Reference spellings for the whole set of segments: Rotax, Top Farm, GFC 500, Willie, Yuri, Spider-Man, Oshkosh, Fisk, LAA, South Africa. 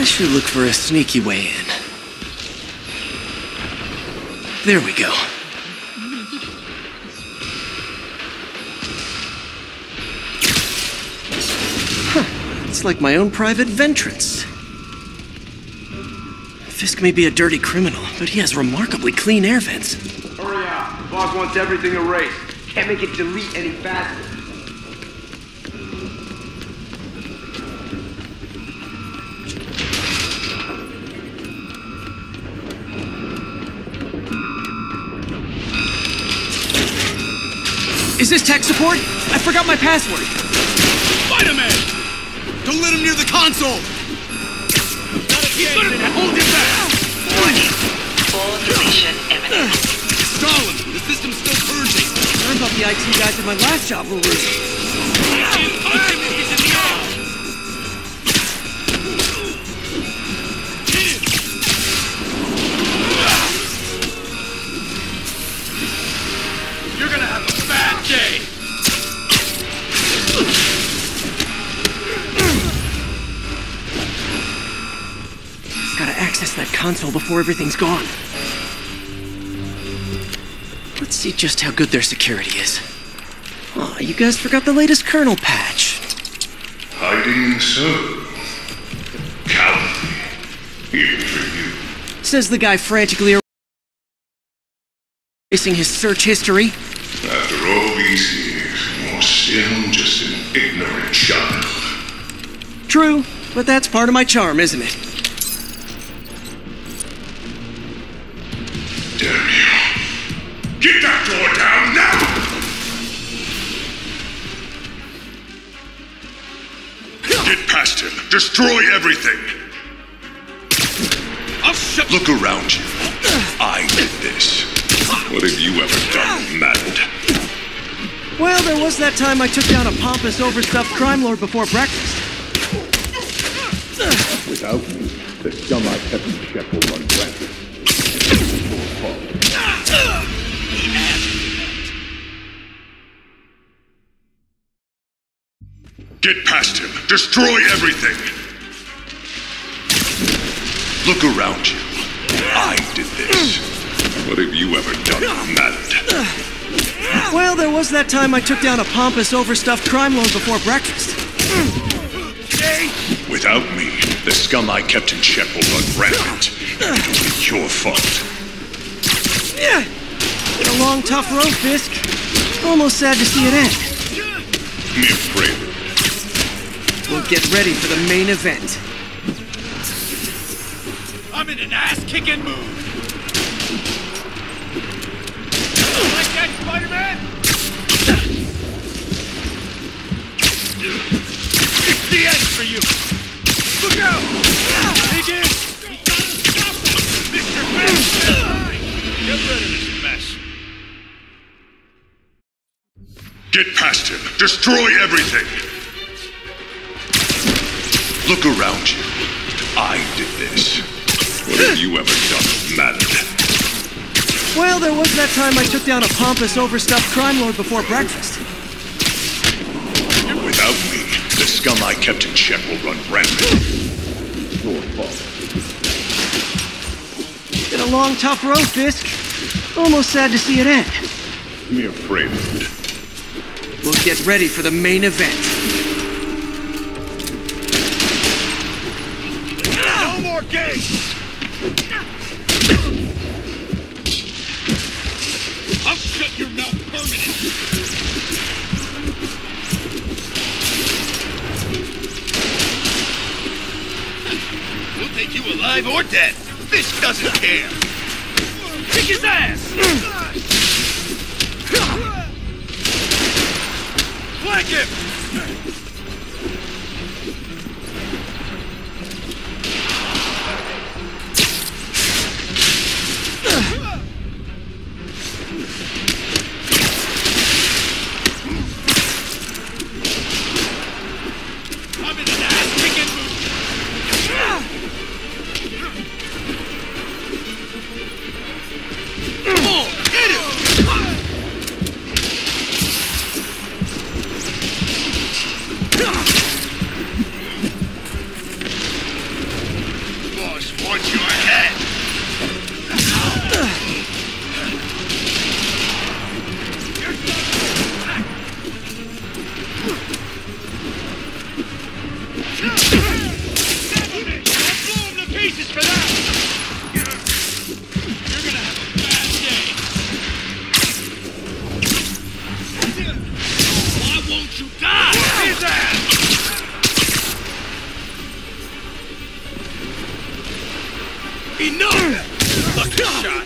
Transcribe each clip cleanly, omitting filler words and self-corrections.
I should look for a sneaky way in. There we go. Huh. It's like my own private ventrance. Fisk may be a dirty criminal, but he has remarkably clean air vents. Hurry up. The boss wants everything erased. Can't make it delete any faster. Is this tech support? I forgot my password. Spider-Man! Don't let him near the console! Not again! Hold it back! All information evident. Stalin! The system's still purging! I thought the IT guys did my last job were worse. Console before everything's gone. Let's see just how good their security is. Aw, oh, you guys forgot the latest kernel patch. Hiding so. Cowardly. Even for you. Says the guy frantically erasing his search history. After all these years, you're still just an ignorant child. True, but that's part of my charm, isn't it? Damn you. Get that door down now! Get past him. Destroy everything. I'll shut. Look around you. I did this. What have you ever done, maddened? Well, there was that time I took down a pompous, overstuffed crime lord before breakfast. Without me, the stomach heaven check will run rampant. Get past him. Destroy everything. Look around you. I did this. What have you ever done, mad? Well, there was that time I took down a pompous, overstuffed crime lord before breakfast. Without me, the scum I kept in check will run rampant. It will be your fault. Yeah. A long, tough road, Fisk. Almost sad to see it end. Mere prelude. We'll get ready for the main event. I'm in an ass-kicking mood. Like that, Spider-Man? It's the end for you. Look out! Take it! Mr. Fisk! Get rid of this mess. Get past him. Destroy everything. Look around you. I did this. What have you ever done, madam? Well, there was that time I took down a pompous, overstuffed crime lord before breakfast. Without me, the scum I kept in check will run rampant. Your fault. Been a long, tough road, Fisk. Almost sad to see it end. Mere prelude. We'll get ready for the main event. No more games! I'll shut your mouth permanently. We'll take you alive or dead. Fisk doesn't care. Kick his ass! Flank him! I'm in an ass-kicking mood! you die! His ass! Enough! Lucky shot!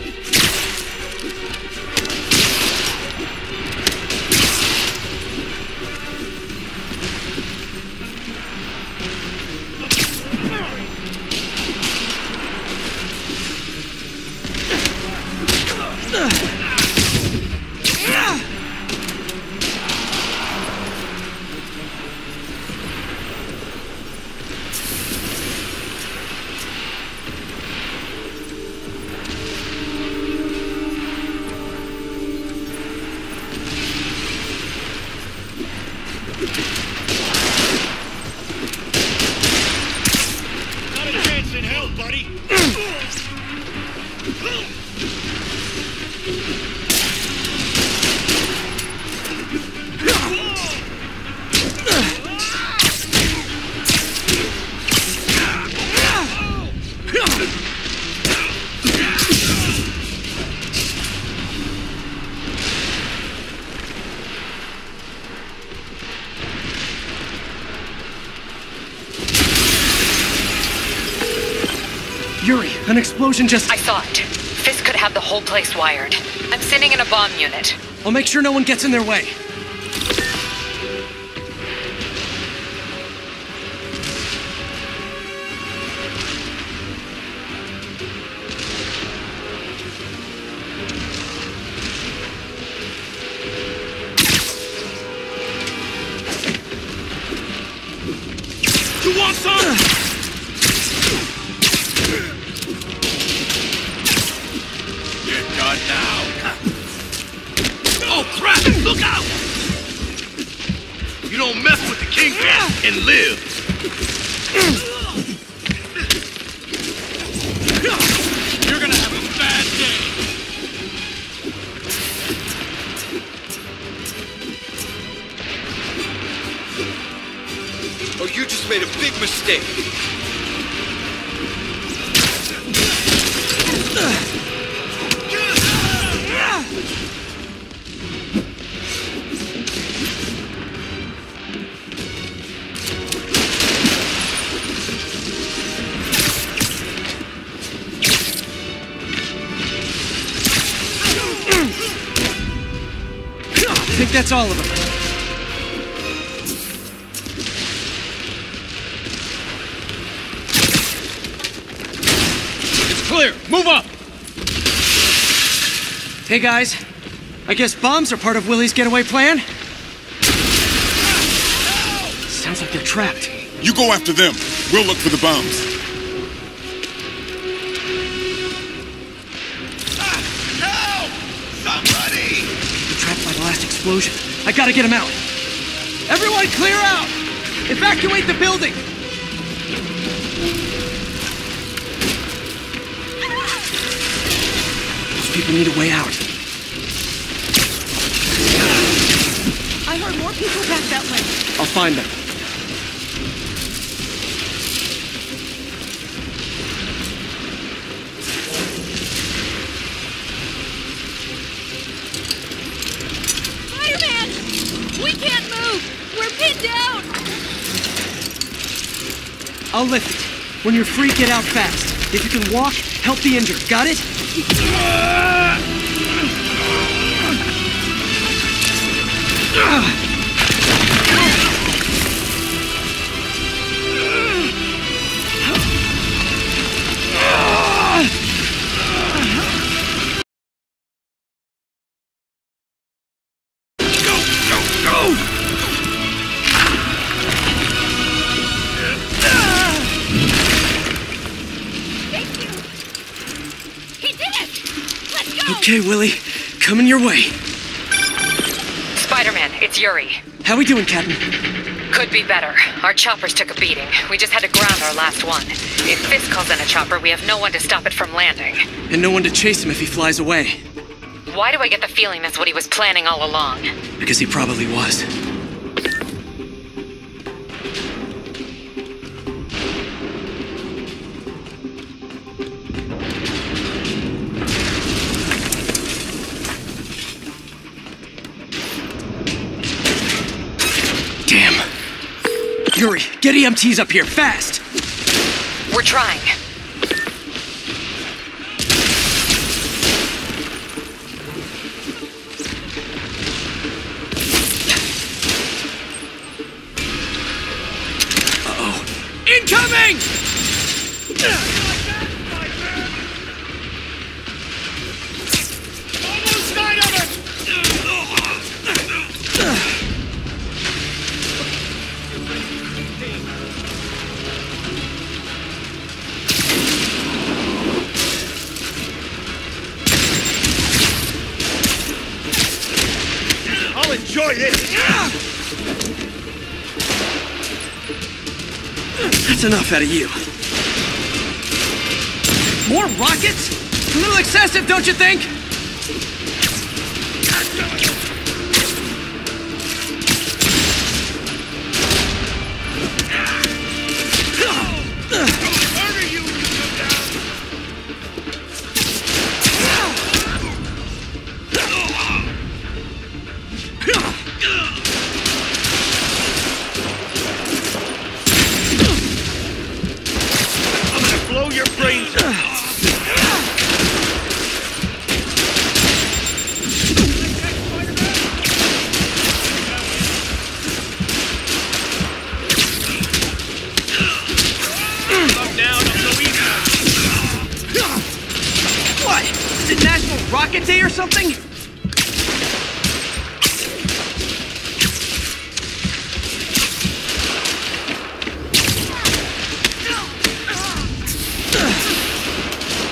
Yuri, an explosion just... I saw it. Fisk could have the whole place wired. I'm sending in a bomb unit. I'll make sure no one gets in their way. You want some? Look out! You don't mess with the king and live. You're gonna have a bad day. Oh, you just made a big mistake. I think that's all of them. It's clear. Move up! Hey, guys. I guess bombs are part of Willie's getaway plan? Sounds like they're trapped. You go after them. We'll look for the bombs. Explosion. I gotta get him out. Everyone clear out! Evacuate the building! Those people need a way out. I heard more people back that way. I'll find them. I'll lift it. When you're free, get out fast. If you can walk, help the injured. Got it? Go! Go! Go! Okay, Willie. Coming your way. Spider-Man, it's Yuri. How we doing, Captain? Could be better. Our choppers took a beating. We just had to ground our last one. If Fisk calls in a chopper, we have no one to stop it from landing. And no one to chase him if he flies away. Why do I get the feeling that's what he was planning all along? Because he probably was. Yuri, get EMTs up here, fast! We're trying. Uh-oh. Incoming! Almost died of it! Enjoy this! That's enough out of you. More rockets? A little excessive, don't you think? Rocket Day or something?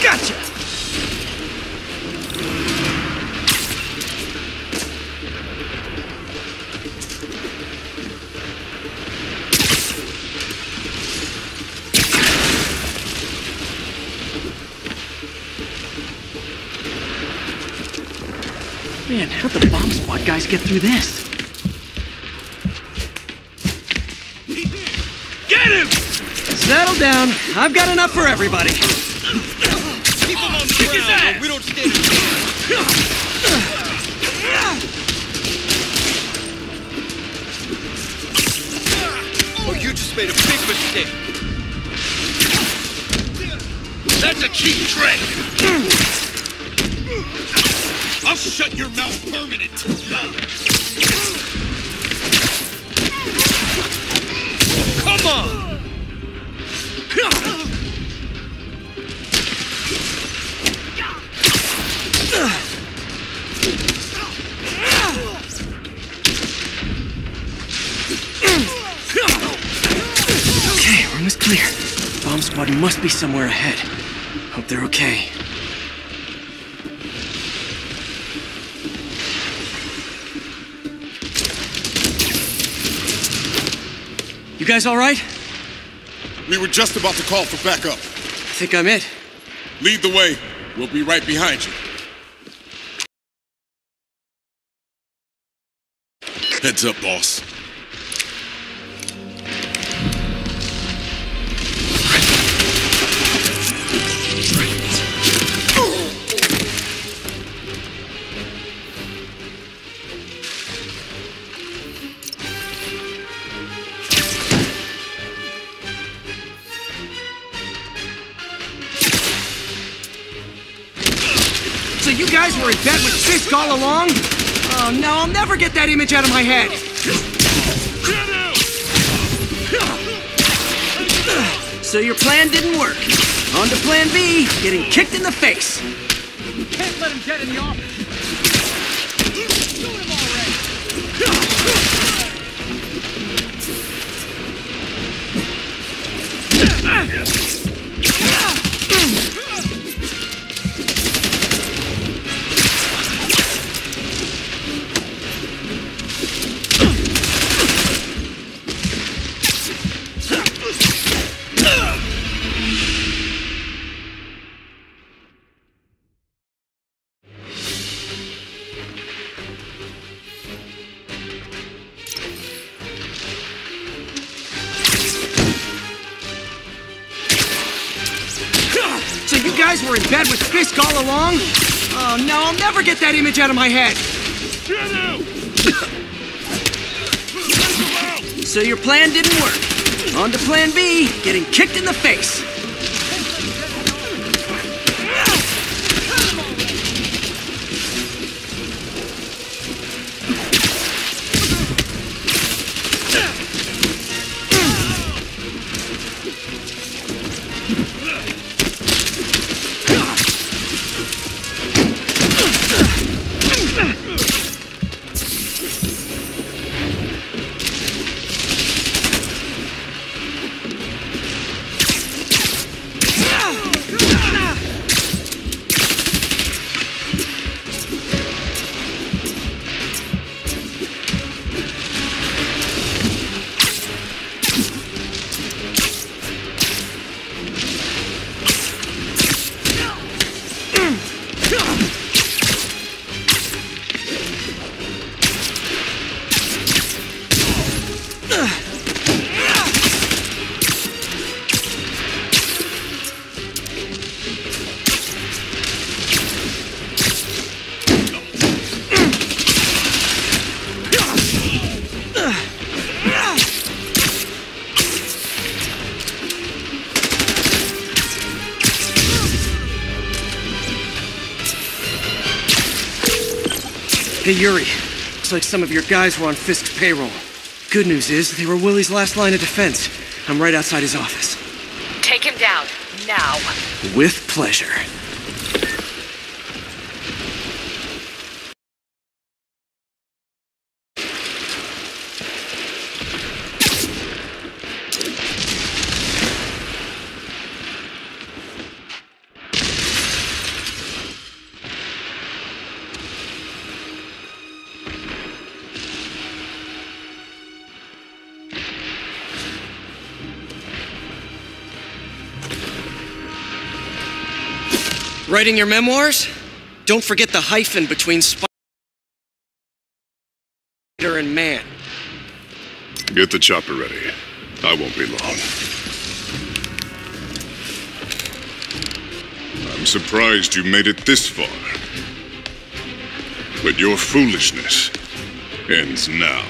Gotcha! Man, how'd the bomb squad guys get through this? Get him! Settle down. I've got enough for everybody. Keep him on the ground or we don't stand here. Oh, you just made a big mistake. That's a cheap trick. I'll shut your mouth permanent. Come on! Okay, room is clear. Bomb squad must be somewhere ahead. Hope they're okay. You guys all right? We were just about to call for backup. I think I'm it. Lead the way. We'll be right behind you. Heads up, boss. So you guys were in bed with Fisk all along? Oh no, I'll never get that image out of my head. So your plan didn't work. On to plan B, getting kicked in the face. You can't let him get in the office. Shoot him already. So you guys were in bed with Fisk all along? Oh no, I'll never get that image out of my head. So your plan didn't work. On to plan B, getting kicked in the face. Hey, Yuri. Looks like some of your guys were on Fisk's payroll. Good news is, they were Willie's last line of defense. I'm right outside his office. Take him down, now. With pleasure. Writing your memoirs? Don't forget the hyphen between Spider and Man. Get the chopper ready. I won't be long. I'm surprised you made it this far. But your foolishness ends now.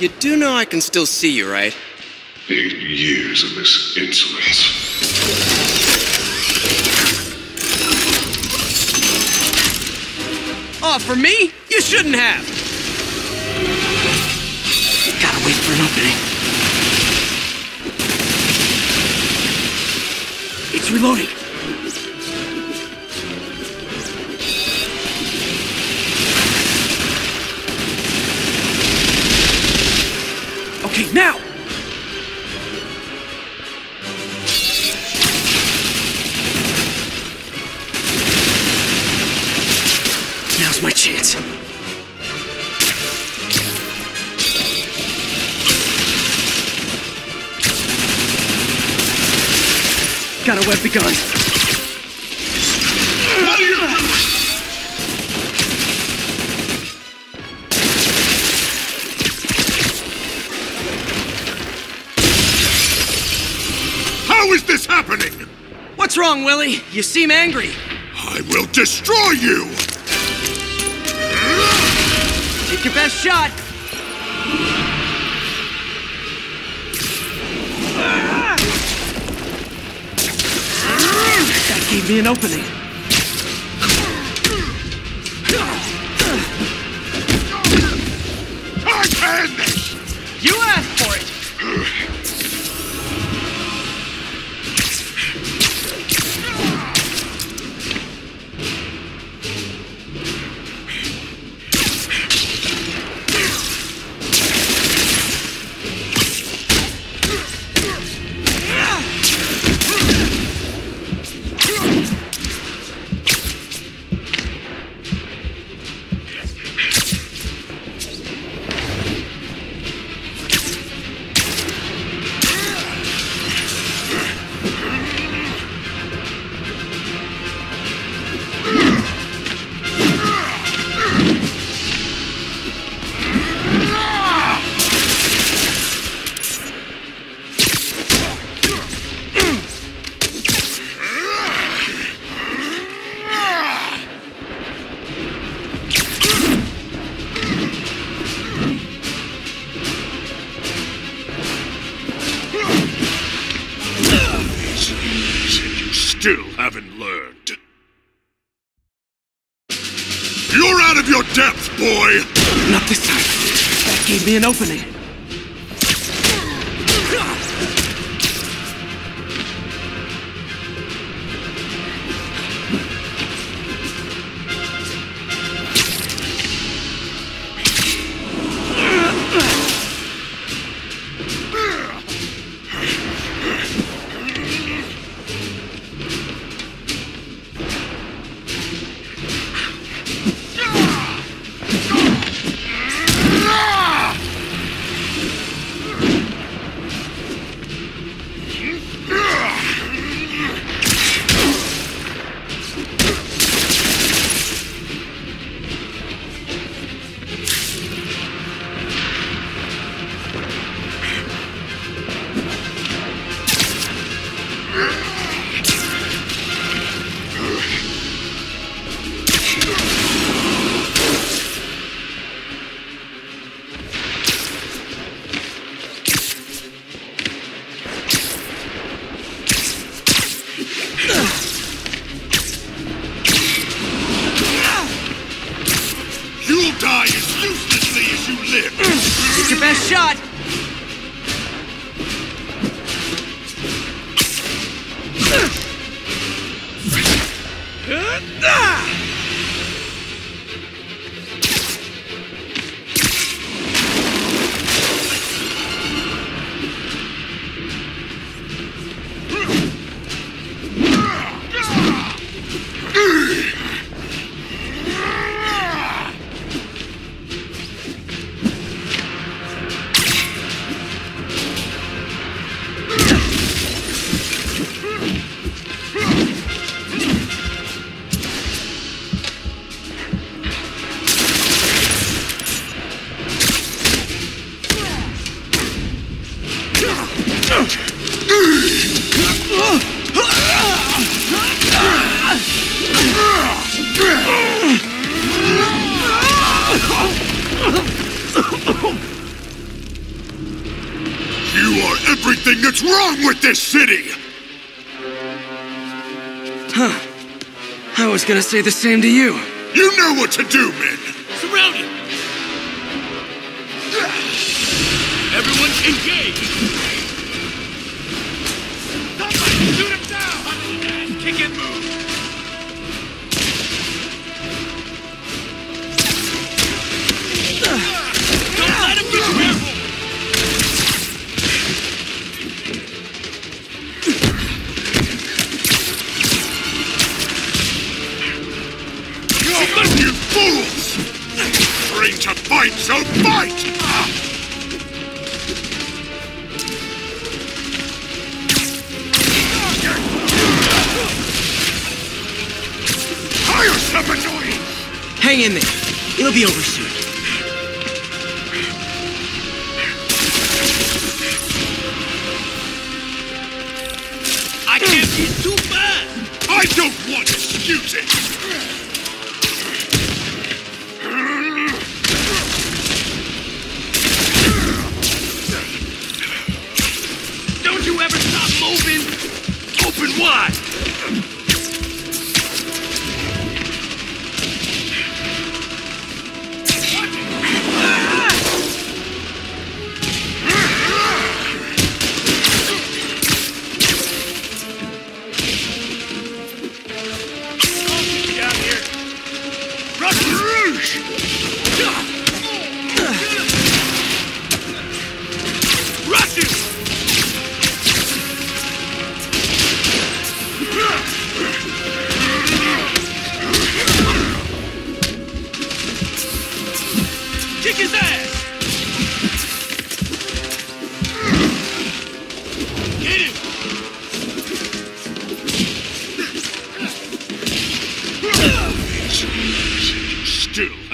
You do know I can still see you, right? 8 years of this insolence. Oh, for me? You shouldn't have! Gotta wait for an opening. It's reloading. Okay, now! Now's my chance. Got a web begun. What's wrong, Willie? You seem angry. I will destroy you! Take your best shot! That gave me an opening. I can! You asked for it! still haven't learned. You're out of your depth, boy! Not this time. That gave me an opening. Everything that's wrong with this city! Huh. I was gonna say the same to you. You know what to do, men! Surround him! Everyone engage! Somebody shoot him down! Kick and move! Don't let him get careful! You fools! Trained to fight, so fight! Hire somebody! Hang in there. It'll be over soon. I can't be too bad! I don't want excuses! Open wide! Still